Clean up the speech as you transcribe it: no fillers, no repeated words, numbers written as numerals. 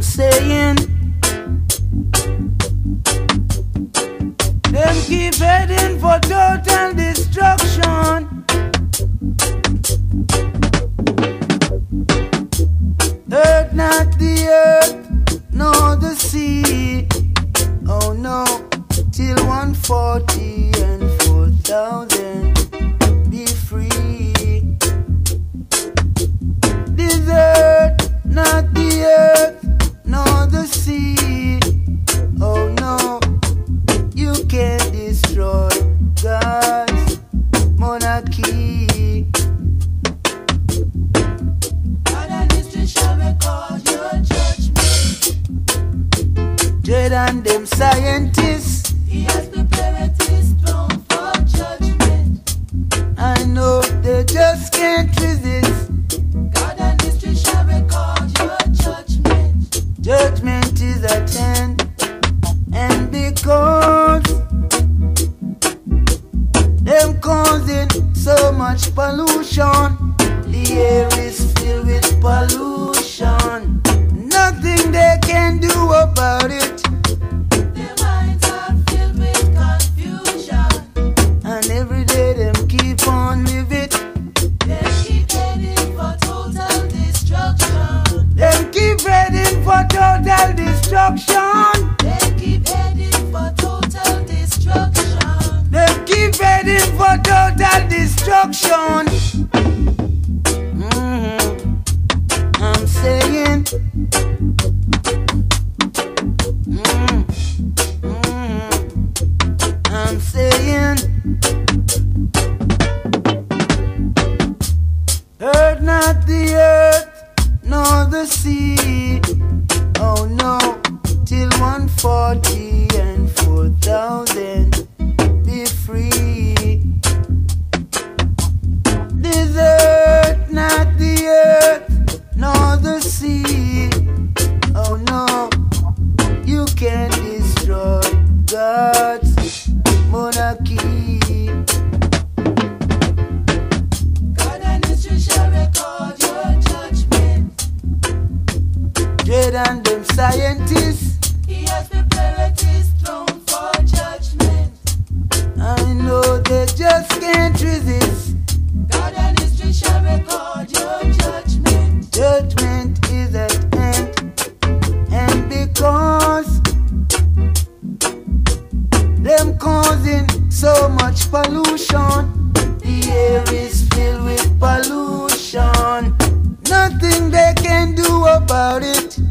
I'm saying. Them keep heading for total destruction. Hurt not the earth, nor the sea. Oh no, till 140 and 4,000 be free. This earth, not the earth, nor the sea. Oh no, you can't destroy God's monarchy. God and history shall record your judgment. Dread and them scientists, he has prepared his throne for judgment. I know they just can't resist. God and history shall record your judgment. Judgment is at hand, and because them causing so much pollution, the air is filled with pollution. Nothing they can do about it. Their minds are filled with confusion, and every day them keep on living. They keep heading for total destruction. Them keep heading for total destruction. They keep heading for total destruction. They keep heading for total destruction. I'm saying. I'm saying. Hurt not the earth, nor the sea. Oh no, till 140 and 4,000 be free. This earth, not the earth, nor the sea. Oh no, you can't destroy God's monarchy. God and history shall record your judgment. Dread and them scientists, he has prepared his throne for judgment. I know they just can't resist. God and history shall record your judgment. Judgment is at hand, and because them causing so much pollution, the air is filled with pollution. Nothing they can do about it.